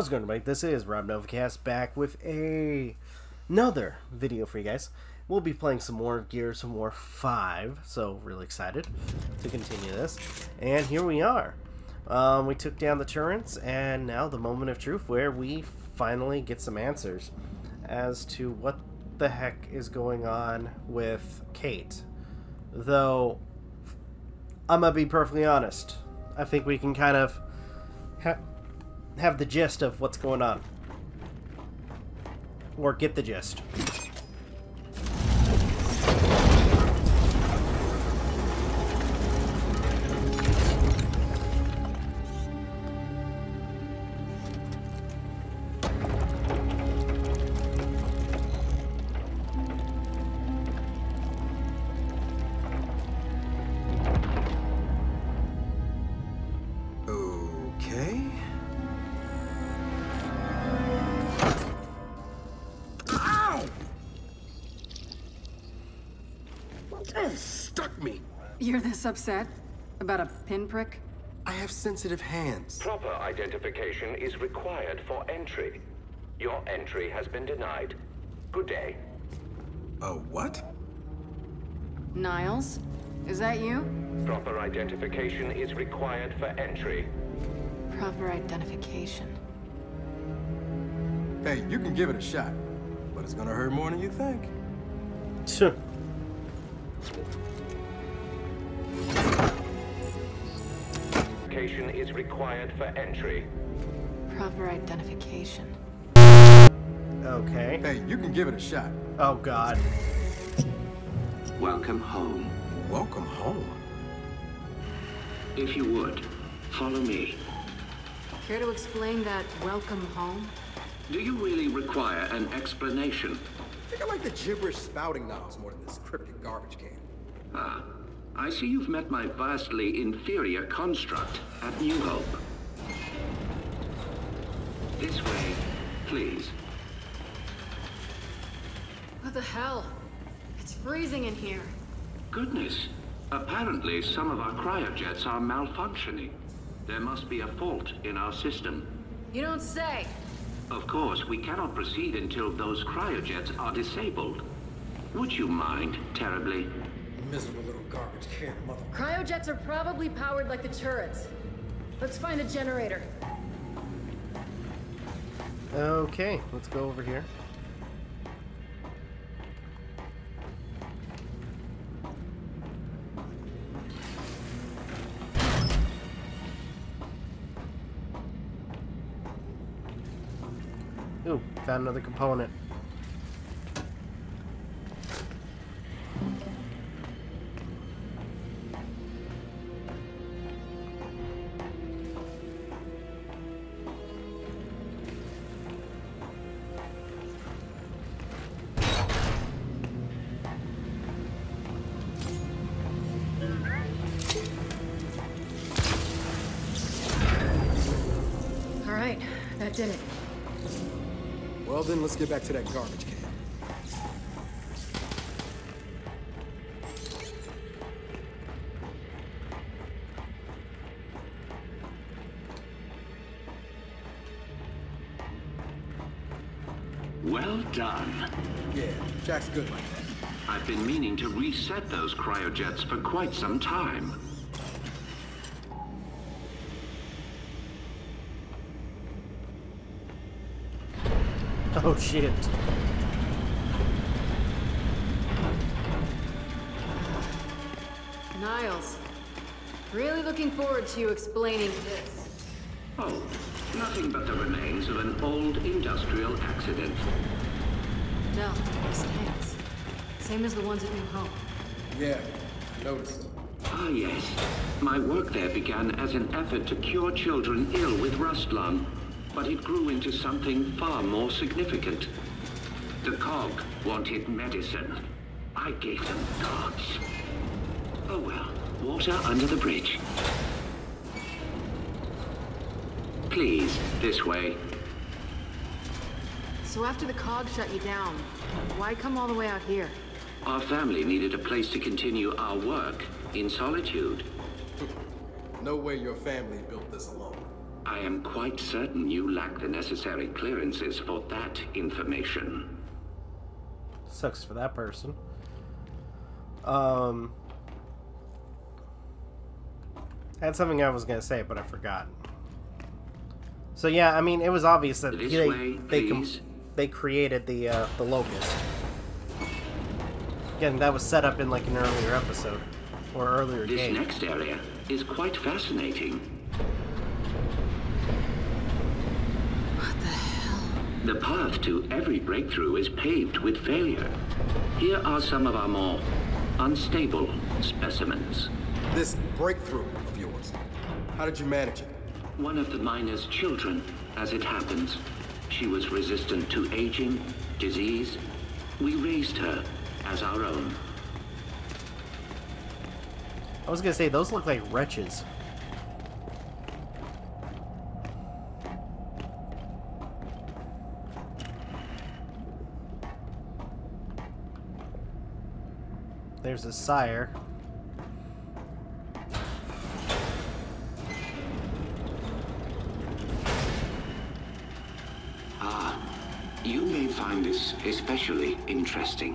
was going to make. This is Rob Novakast back with another video for you guys. We'll be playing some more Gears, some more 5, so really excited to continue this. And here we are. We took down the turrets, and now the moment of truth where we finally get some answers as to what the heck is going on with Kate. Though, I'm going to be perfectly honest. I think we can kind of have the gist of what's going on. Or get the gist. You're this upset about a pinprick? I have sensitive hands. Proper identification is required for entry. Your entry has been denied. Good day. A what? Niles, is that you? Proper identification is required for entry. Proper identification. Hey, you can give it a shot, but it's gonna hurt more than you think. Sure. Identification is required for entry. Proper identification. Okay. Hey, you can give it a shot. Oh God. Welcome home. Welcome home. If you would, follow me. Care to explain that welcome home? Do you really require an explanation? I think I like the gibberish spouting novels more than this cryptic garbage can. Ah. I see you've met my vastly inferior construct at New Hope. This way, please. What the hell? It's freezing in here. Goodness. Apparently some of our cryojets are malfunctioning. There must be a fault in our system. You don't say. Of course, we cannot proceed until those cryojets are disabled. Would you mind terribly? Miserable little garbage can, mother. Cryojets are probably powered like the turrets. Let's find a generator. Okay, let's go over here. Ooh, found another component. That did it. Well then, let's get back to that garbage can. Well done. Yeah, Jack's good like that. I've been meaning to reset those cryojets for quite some time. Oh shit. Niles, really looking forward to you explaining this. Oh, nothing but the remains of an old industrial accident. No, those tanks. Same as the ones at New Hope. Yeah, I noticed. Ah yes, my work there began as an effort to cure children ill with rust lung. But it grew into something far more significant. The Cog wanted medicine. I gave them gods. Oh well, water under the bridge. Please, this way. So after the Cog shut you down, why come all the way out here? Our family needed a place to continue our work in solitude. No way your family built this alone. I am quite certain you lack the necessary clearances for that information. Sucks for that person. I had something I was going to say, but I forgot. So yeah, I mean, it was obvious that they created the Locust. Again, that was set up in like an earlier episode or earlier game. This next area is quite fascinating. What the hell? The path to every breakthrough is paved with failure. Here are some of our more unstable specimens. This breakthrough of yours, how did you manage it? One of the miner's children, as it happens. She was resistant to aging, disease. We raised her as our own. I was gonna say, those look like wretches. There's the sire. You may find this especially interesting.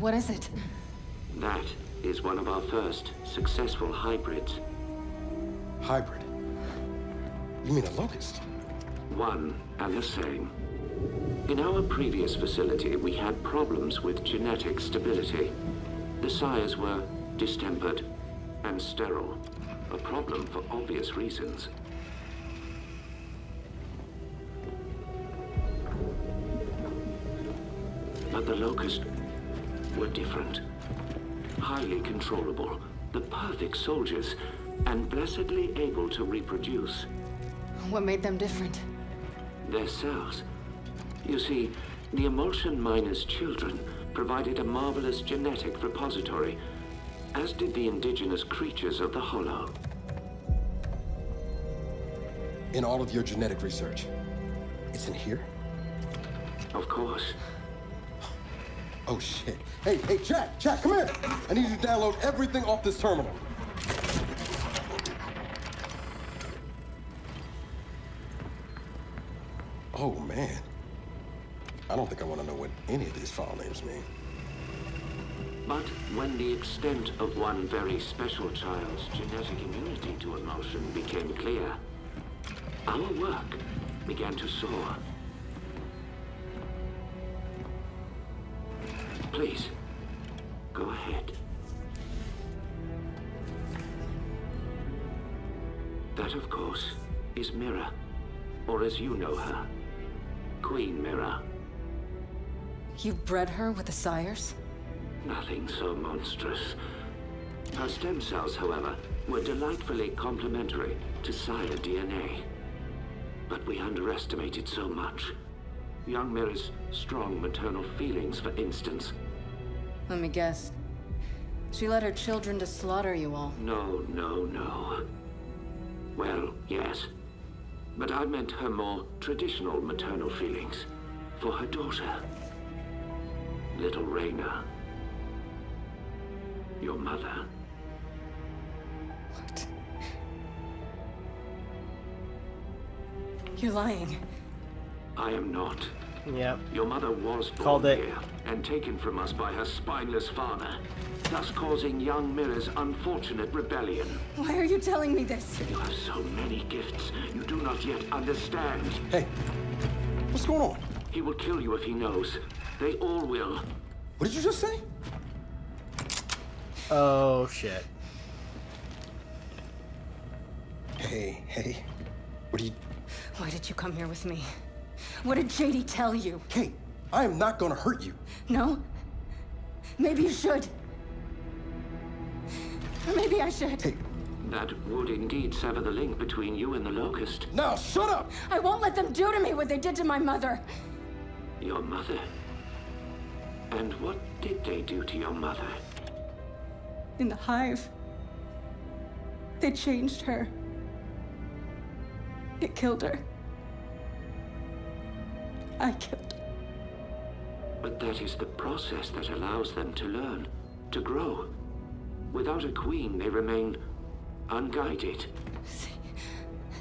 What is it? That is one of our first successful hybrids. Hybrid? You mean a locust? One and the same. In our previous facility, we had problems with genetic stability. The sires were distempered and sterile, a problem for obvious reasons. But the locusts were different, highly controllable, the perfect soldiers, and blessedly able to reproduce. What made them different? Their cells. You see, the emulsion miner's children provided a marvelous genetic repository, as did the indigenous creatures of the Hollow. In all of your genetic research, it's in here? Of course. Oh shit. Hey, Jack, come here! I need you to download everything off this terminal. Oh man. I don't think I want to know what any of these file names mean. But when the extent of one very special child's genetic immunity to emulsion became clear, our work began to soar. Please, go ahead. That, of course, is Mira, or as you know her, Queen Mira. You bred her with the sires? Nothing so monstrous. Her stem cells, however, were delightfully complementary to sire DNA. But we underestimated so much. Young Mira's strong maternal feelings, for instance. Let me guess. She led her children to slaughter you all. No. Well, yes. But I meant her more traditional maternal feelings for her daughter. Little Reyna, your mother. What? You're lying. I am not. Yep. Your mother was born here and taken from us by her spineless father, thus causing young Mira's unfortunate rebellion. Why are you telling me this? You have so many gifts you do not yet understand. Hey, what's going on? He will kill you if he knows. They all will. What did you just say? Oh, shit. Hey. What are you... Why did you come here with me? What did JD tell you? Kate, I am not gonna hurt you. No? Maybe you should. Or maybe I should. Hey. That would indeed sever the link between you and the locust. Now, shut up! I won't let them do to me what they did to my mother. Your mother? And what did they do to your mother? In the hive. They changed her. It killed her. I could. But that is the process that allows them to learn, to grow. Without a queen, they remain unguided.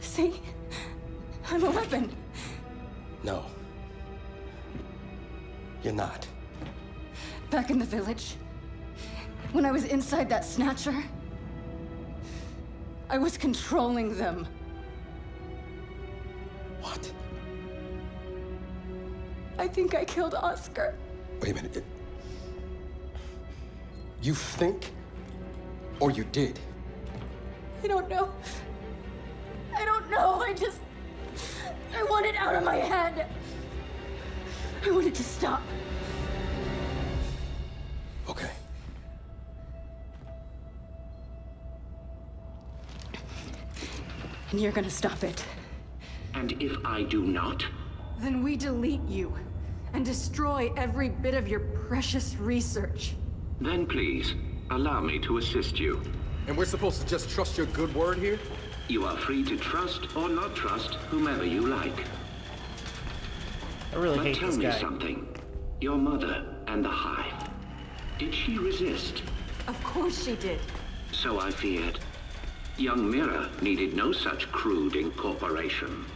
See? I'm a weapon. No. You're not. Back in the village, when I was inside that snatcher, I was controlling them. What? I think I killed Oscar. Wait a minute. You think, or you did? I don't know. I want it out of my head. I want it to stop. Okay. And you're gonna stop it. And if I do not? Then we delete you and destroy every bit of your precious research. Then please, allow me to assist you. And we're supposed to just trust your good word here? You are free to trust or not trust whomever you like. I really hate this guy. But tell me something. Your mother and the Hive. Did she resist? Of course she did. So I feared. Young Mira needed no such crude incorporation.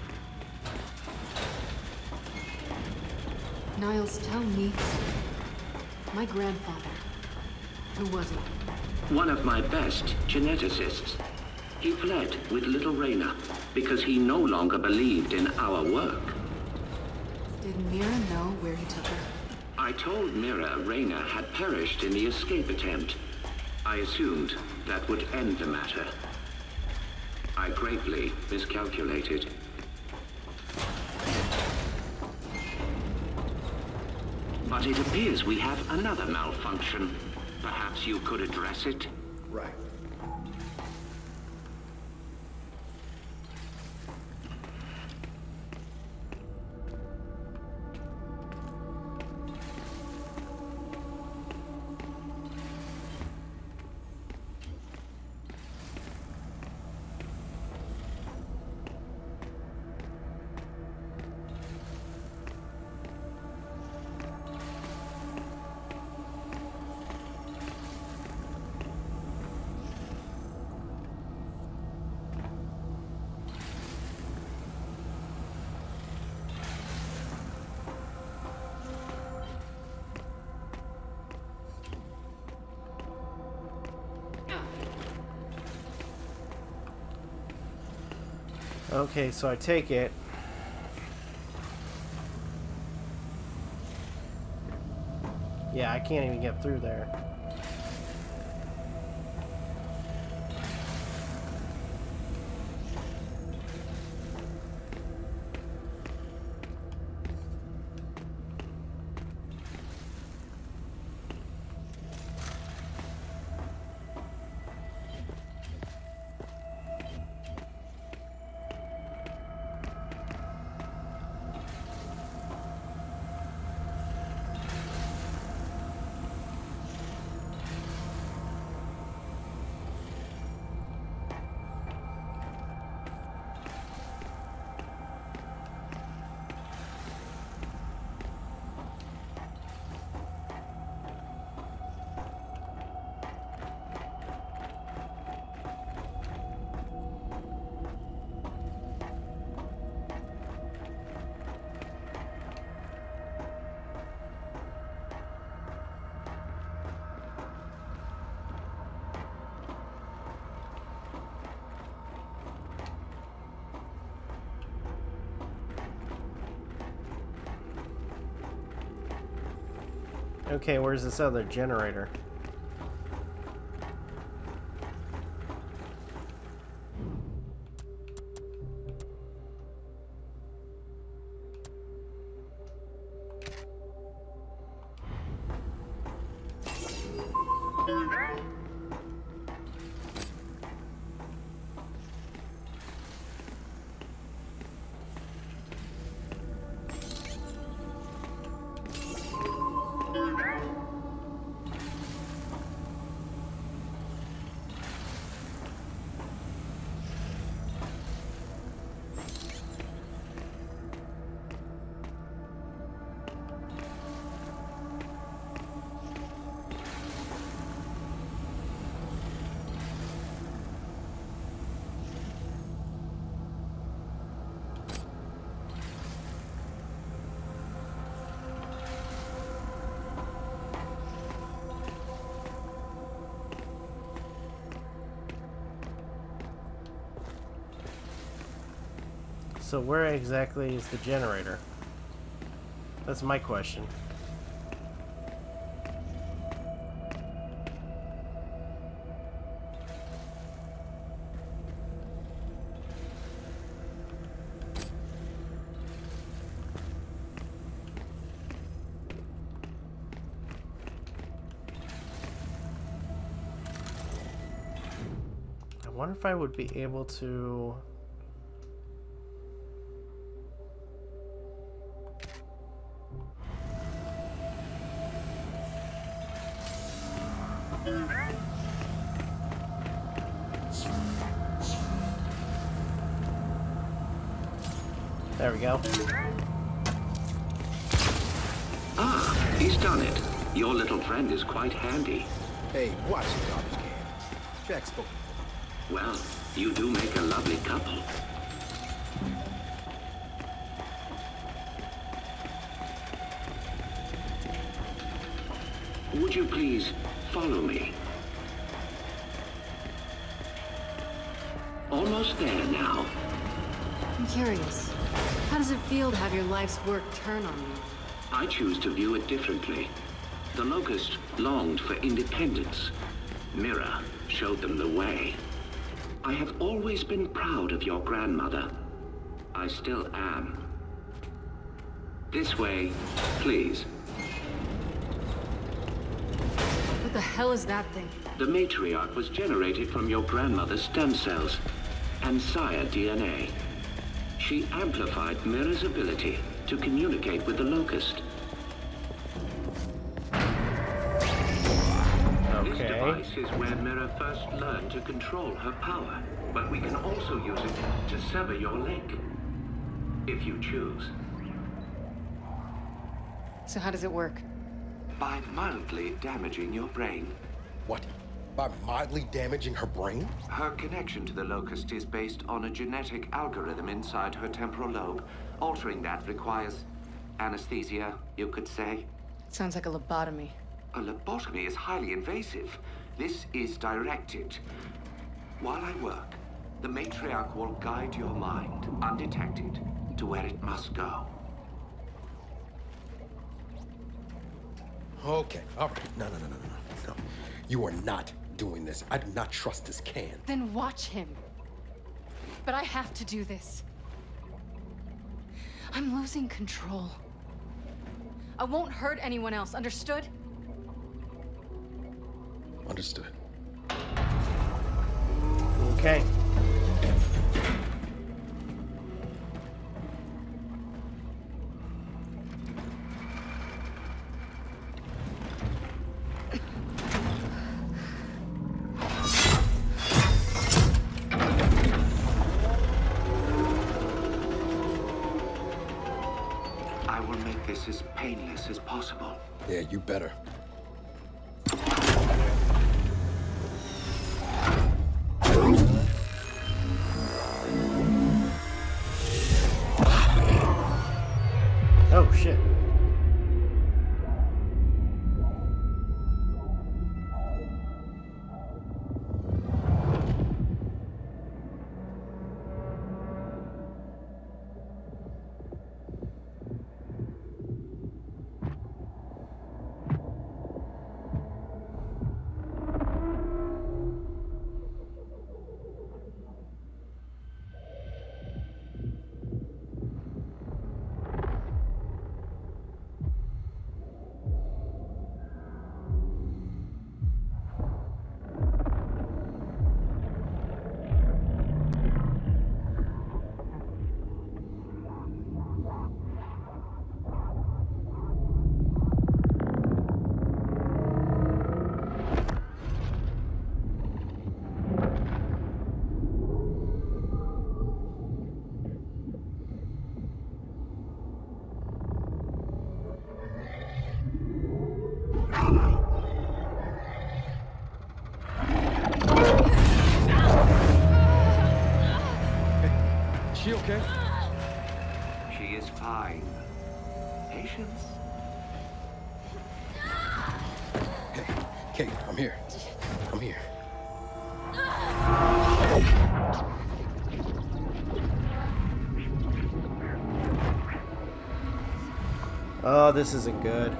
Niles, tell me. My grandfather. Who was he? One of my best geneticists. He fled with little Reyna because he no longer believed in our work. Did Mira know where he took her? I told Mira Reyna had perished in the escape attempt. I assumed that would end the matter. I greatly miscalculated. But it appears we have another malfunction. Perhaps you could address it? Right. Okay, so I take it. Yeah, I can't even get through there. Okay, where's this other generator? So where exactly is the generator? That's my question. I wonder if I would be able to... There we go. Ah, he's done it. Your little friend is quite handy. Hey, watch the garbage can. Jack spoke. Well, you do make a lovely couple. Would you please follow me? Almost there now. I'm curious. How does it feel to have your life's work turn on you? I choose to view it differently. The Locust longed for independence. Mira showed them the way. I have always been proud of your grandmother. I still am. This way, please. What the hell is that thing? The Matriarch was generated from your grandmother's stem cells and sire DNA. She amplified Mira's ability to communicate with the Locust. This is where Mira first learned to control her power, but we can also use it to sever your link, if you choose. So how does it work? By mildly damaging your brain. What? By mildly damaging her brain? Her connection to the Locust is based on a genetic algorithm inside her temporal lobe. Altering that requires anesthesia, you could say. It sounds like a lobotomy. A lobotomy is highly invasive. This is directed. While I work, the Matriarch will guide your mind, undetected, to where it must go. Okay, all right. No. You are not doing this. I do not trust this can. Then watch him. But I have to do this. I'm losing control. I won't hurt anyone else, understood? Understood. Okay. I will make this as painless as possible. Yeah, you better. Oh, this isn't good.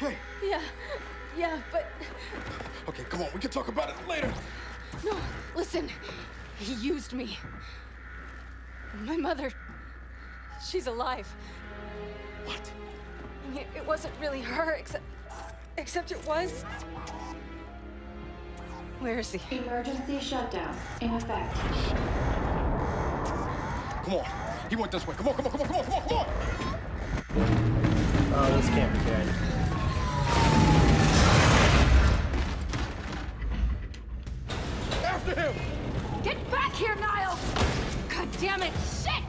Okay. Yeah, yeah, but... Okay, come on, we can talk about it later. No, listen, he used me. My mother, she's alive. What? I mean, it wasn't really her, except it was. Where is he? Emergency shutdown, in effect. Come on, he went this way. Come on, come on, come on, come on, come on, come on! Oh, this can't be good. Get back here, Niles! God damn it, shit!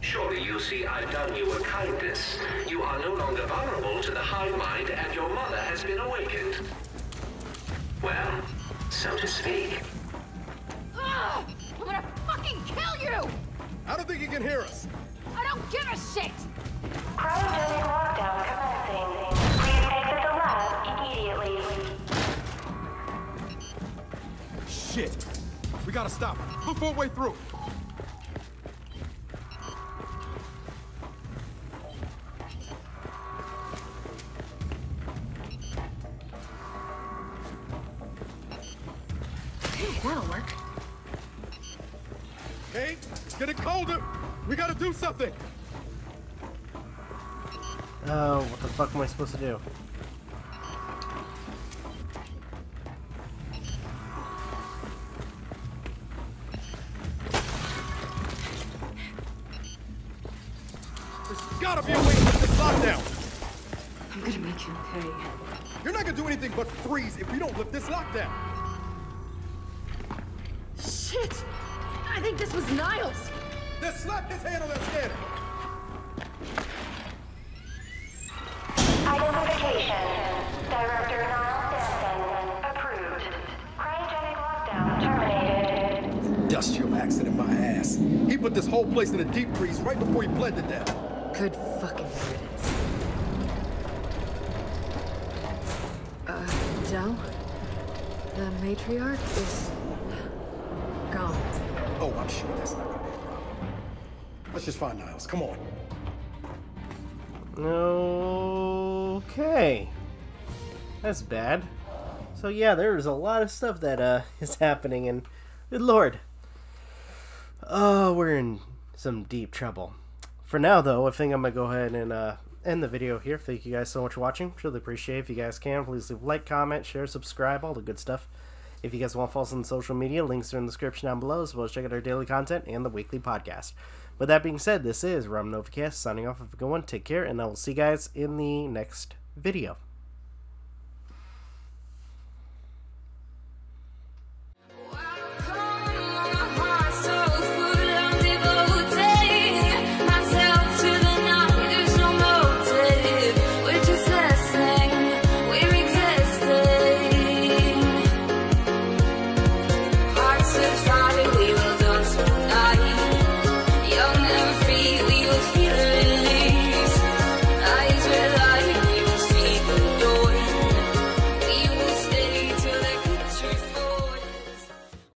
Surely you see I've done you a kindness. You are no longer vulnerable to the hive mind, and your mother has been awakened. Well, so to speak. Ugh! I'm gonna fucking kill you! I don't think you can hear us. I don't give a shit! Cryogenic lockdown commencing. Please exit the lab immediately. Shit! We gotta stop it. Look for a way through. Okay, that'll work. Okay, it's getting colder. We gotta do something. Oh, what the fuck am I supposed to do? Gotta be a way to get this lockdown. I'm gonna make you okay. You're not gonna do anything but freeze if you don't lift this lockdown. Shit! I think this was Niles. Then slap his hand on that scanner. Identification. Director Niles Denson approved. Cryogenic lockdown terminated. Industrial accident in my ass. He put this whole place in a deep freeze right before he bled to death. Good fucking riddance. Del? The Matriarch is... gone. Oh, I'm sure that's not gonna be a problem. Let's just find Niles, come on. Okay. That's bad. So yeah, there's a lot of stuff that is happening and... Good lord. Oh, we're in some deep trouble. For now, though, I think I'm going to go ahead and end the video here. Thank you guys so much for watching. Really appreciate it. If you guys can, please leave a like, comment, share, subscribe, all the good stuff. If you guys want to follow us on social media, links are in the description down below, as well as check out our daily content and the weekly podcast. With that being said, this is Novakast signing off. Have a good one. Take care, and I will see you guys in the next video.